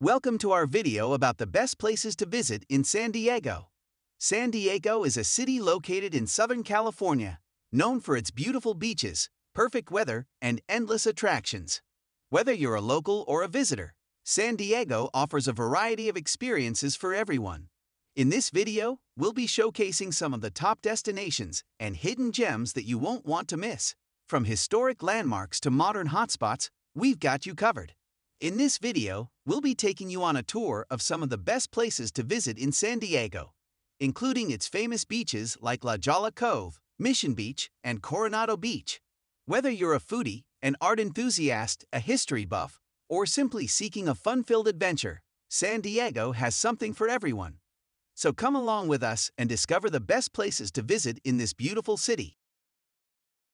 Welcome to our video about the best places to visit in San Diego. San Diego is a city located in Southern California, known for its beautiful beaches, perfect weather, and endless attractions. Whether you're a local or a visitor, San Diego offers a variety of experiences for everyone. In this video, we'll be showcasing some of the top destinations and hidden gems that you won't want to miss. From historic landmarks to modern hotspots, we've got you covered. In this video, we'll be taking you on a tour of some of the best places to visit in San Diego, including its famous beaches like La Jolla Cove, Mission Beach, and Coronado Beach. Whether you're a foodie, an art enthusiast, a history buff, or simply seeking a fun-filled adventure, San Diego has something for everyone. So come along with us and discover the best places to visit in this beautiful city.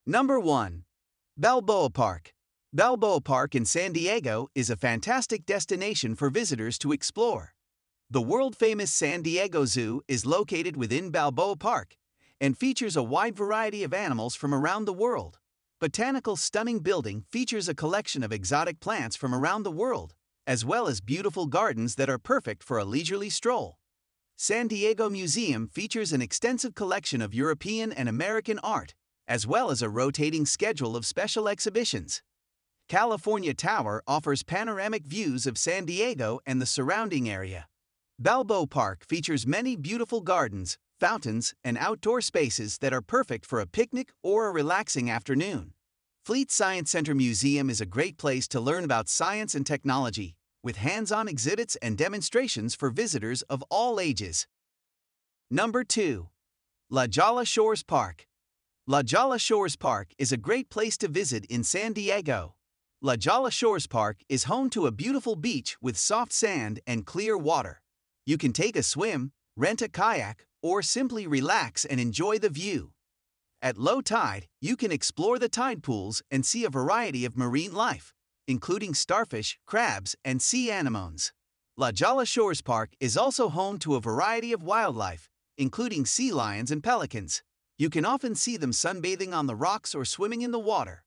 Number 1. Balboa Park. Balboa Park in San Diego is a fantastic destination for visitors to explore. The world-famous San Diego Zoo is located within Balboa Park and features a wide variety of animals from around the world. Botanical's stunning building features a collection of exotic plants from around the world, as well as beautiful gardens that are perfect for a leisurely stroll. San Diego Museum features an extensive collection of European and American art, as well as a rotating schedule of special exhibitions. California Tower offers panoramic views of San Diego and the surrounding area. Balboa Park features many beautiful gardens, fountains, and outdoor spaces that are perfect for a picnic or a relaxing afternoon. Fleet Science Center Museum is a great place to learn about science and technology, with hands-on exhibits and demonstrations for visitors of all ages. Number 2. La Jolla Shores Park. La Jolla Shores Park is a great place to visit in San Diego. La Jolla Shores Park is home to a beautiful beach with soft sand and clear water. You can take a swim, rent a kayak, or simply relax and enjoy the view. At low tide, you can explore the tide pools and see a variety of marine life, including starfish, crabs, and sea anemones. La Jolla Shores Park is also home to a variety of wildlife, including sea lions and pelicans. You can often see them sunbathing on the rocks or swimming in the water.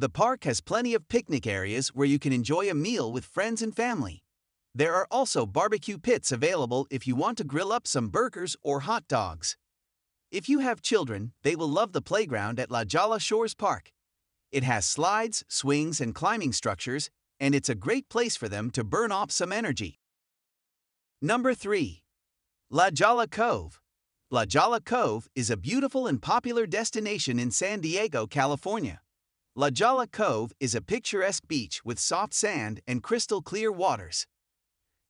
The park has plenty of picnic areas where you can enjoy a meal with friends and family. There are also barbecue pits available if you want to grill up some burgers or hot dogs. If you have children, they will love the playground at La Jolla Shores Park. It has slides, swings, and climbing structures, and it's a great place for them to burn off some energy. Number 3. La Jolla Cove. La Jolla Cove is a beautiful and popular destination in San Diego, California. La Jolla Cove is a picturesque beach with soft sand and crystal clear waters.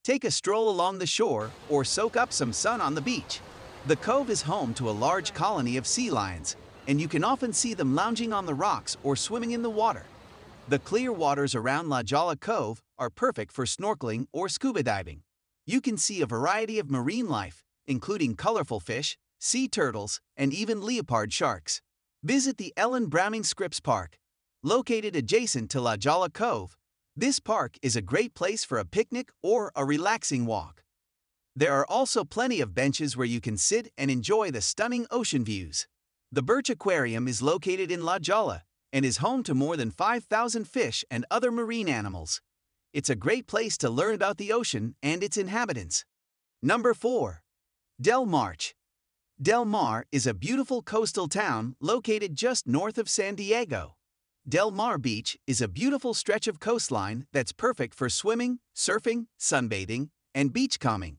Take a stroll along the shore or soak up some sun on the beach. The cove is home to a large colony of sea lions, and you can often see them lounging on the rocks or swimming in the water. The clear waters around La Jolla Cove are perfect for snorkeling or scuba diving. You can see a variety of marine life, including colorful fish, sea turtles, and even leopard sharks. Visit the Ellen Browning Scripps Park. Located adjacent to La Jolla Cove, this park is a great place for a picnic or a relaxing walk. There are also plenty of benches where you can sit and enjoy the stunning ocean views. The Birch Aquarium is located in La Jolla and is home to more than 5,000 fish and other marine animals. It's a great place to learn about the ocean and its inhabitants. Number 4. Del Mar. Del Mar is a beautiful coastal town located just north of San Diego. Del Mar Beach is a beautiful stretch of coastline that's perfect for swimming, surfing, sunbathing, and beachcombing.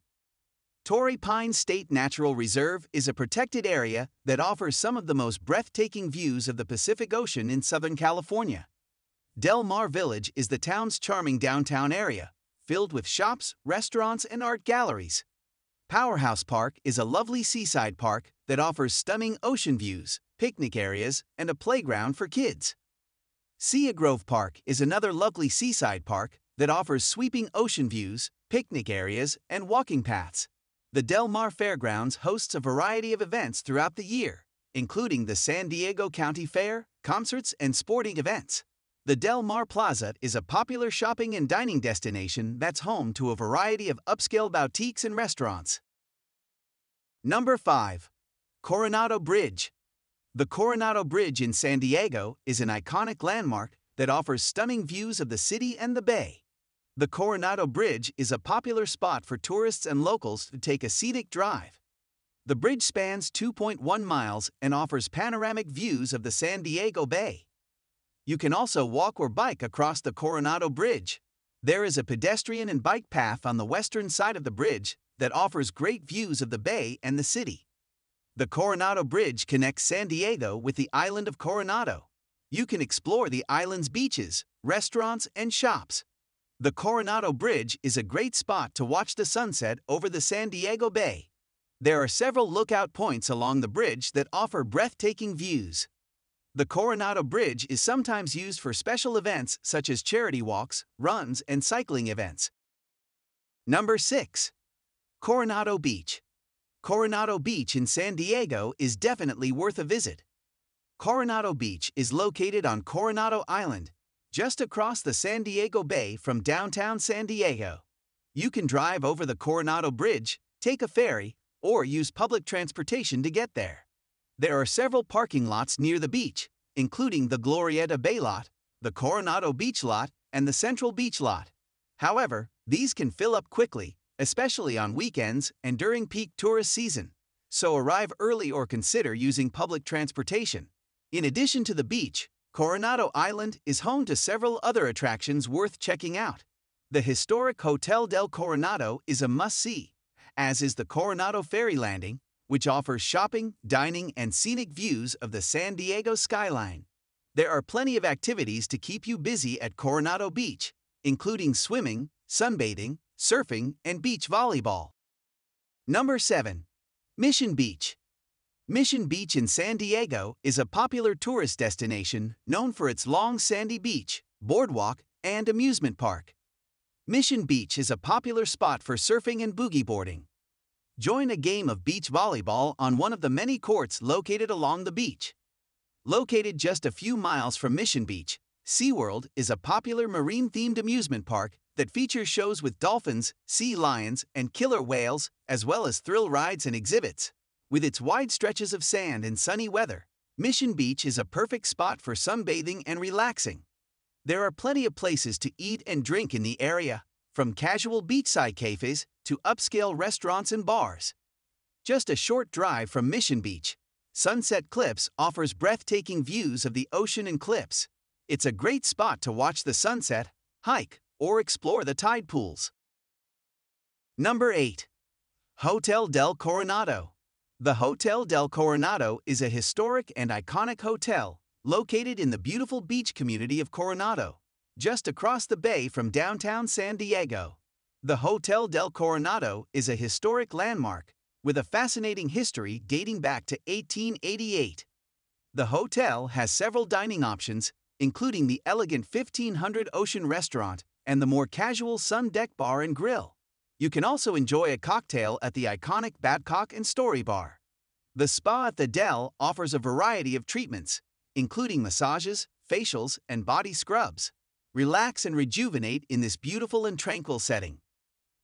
Torrey Pines State Natural Reserve is a protected area that offers some of the most breathtaking views of the Pacific Ocean in Southern California. Del Mar Village is the town's charming downtown area, filled with shops, restaurants, and art galleries. Powerhouse Park is a lovely seaside park that offers stunning ocean views, picnic areas, and a playground for kids. Sea Grove Park is another lovely seaside park that offers sweeping ocean views, picnic areas, and walking paths. The Del Mar Fairgrounds hosts a variety of events throughout the year, including the San Diego County Fair, concerts, and sporting events. The Del Mar Plaza is a popular shopping and dining destination that's home to a variety of upscale boutiques and restaurants. Number 5. Coronado Bridge. The Coronado Bridge in San Diego is an iconic landmark that offers stunning views of the city and the bay. The Coronado Bridge is a popular spot for tourists and locals to take a scenic drive. The bridge spans 2.1 miles and offers panoramic views of the San Diego Bay. You can also walk or bike across the Coronado Bridge. There is a pedestrian and bike path on the western side of the bridge that offers great views of the bay and the city. The Coronado Bridge connects San Diego with the island of Coronado. You can explore the island's beaches, restaurants, and shops. The Coronado Bridge is a great spot to watch the sunset over the San Diego Bay. There are several lookout points along the bridge that offer breathtaking views. The Coronado Bridge is sometimes used for special events such as charity walks, runs, and cycling events. Number 6. Coronado Beach. Coronado Beach in San Diego is definitely worth a visit. Coronado Beach is located on Coronado Island, just across the San Diego Bay from downtown San Diego. You can drive over the Coronado Bridge, take a ferry, or use public transportation to get there. There are several parking lots near the beach, including the Glorieta Bay lot, the Coronado Beach lot, and the Central Beach lot. However, these can fill up quickly, especially on weekends and during peak tourist season, so arrive early or consider using public transportation. In addition to the beach, Coronado Island is home to several other attractions worth checking out. The historic Hotel del Coronado is a must-see, as is the Coronado Ferry Landing, which offers shopping, dining, and scenic views of the San Diego skyline. There are plenty of activities to keep you busy at Coronado Beach, including swimming, sunbathing, surfing, and beach volleyball. Number 7. Mission Beach. Mission Beach in San Diego is a popular tourist destination known for its long sandy beach, boardwalk, and amusement park. Mission Beach is a popular spot for surfing and boogie boarding. Join a game of beach volleyball on one of the many courts located along the beach. Located just a few miles from Mission Beach, SeaWorld is a popular marine-themed amusement park that features shows with dolphins, sea lions, and killer whales, as well as thrill rides and exhibits. With its wide stretches of sand and sunny weather, Mission Beach is a perfect spot for sunbathing and relaxing. There are plenty of places to eat and drink in the area, from casual beachside cafes to upscale restaurants and bars. Just a short drive from Mission Beach, Sunset Cliffs offers breathtaking views of the ocean and cliffs. It's a great spot to watch the sunset, hike, or explore the tide pools. Number 8. Hotel del Coronado. The Hotel del Coronado is a historic and iconic hotel located in the beautiful beach community of Coronado, just across the bay from downtown San Diego. The Hotel del Coronado is a historic landmark with a fascinating history dating back to 1888. The hotel has several dining options, including the elegant 1500 Ocean Restaurant and the more casual Sun Deck Bar and Grill. You can also enjoy a cocktail at the iconic Babcock and Story Bar. The spa at the Del offers a variety of treatments, including massages, facials, and body scrubs. Relax and rejuvenate in this beautiful and tranquil setting.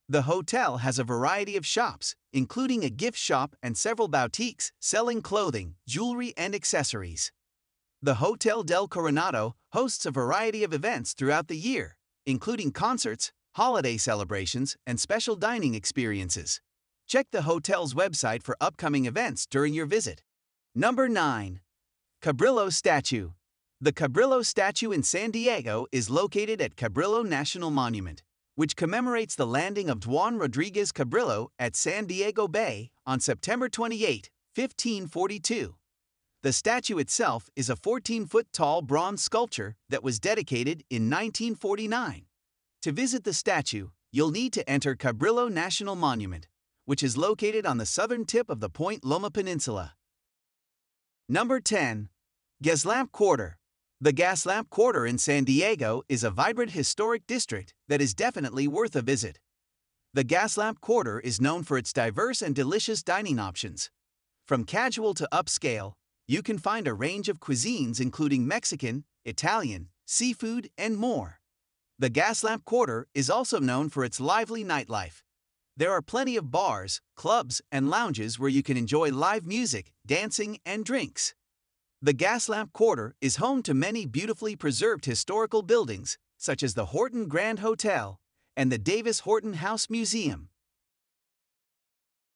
The hotel has a variety of shops, including a gift shop and several boutiques selling clothing, jewelry, and accessories. The Hotel del Coronado hosts a variety of events throughout the year, including concerts, holiday celebrations, and special dining experiences. Check the hotel's website for upcoming events during your visit. Number 9. Cabrillo Statue. The Cabrillo Statue in San Diego is located at Cabrillo National Monument, which commemorates the landing of Juan Rodriguez Cabrillo at San Diego Bay on September 28, 1542. The statue itself is a 14-foot-tall bronze sculpture that was dedicated in 1949. To visit the statue, you'll need to enter Cabrillo National Monument, which is located on the southern tip of the Point Loma Peninsula. Number 10. Gaslamp Quarter. The Gaslamp Quarter in San Diego is a vibrant historic district that is definitely worth a visit. The Gaslamp Quarter is known for its diverse and delicious dining options. From casual to upscale, you can find a range of cuisines including Mexican, Italian, seafood, and more. The Gaslamp Quarter is also known for its lively nightlife. There are plenty of bars, clubs, and lounges where you can enjoy live music, dancing, and drinks. The Gaslamp Quarter is home to many beautifully preserved historical buildings, such as the Horton Grand Hotel and the Davis Horton House Museum.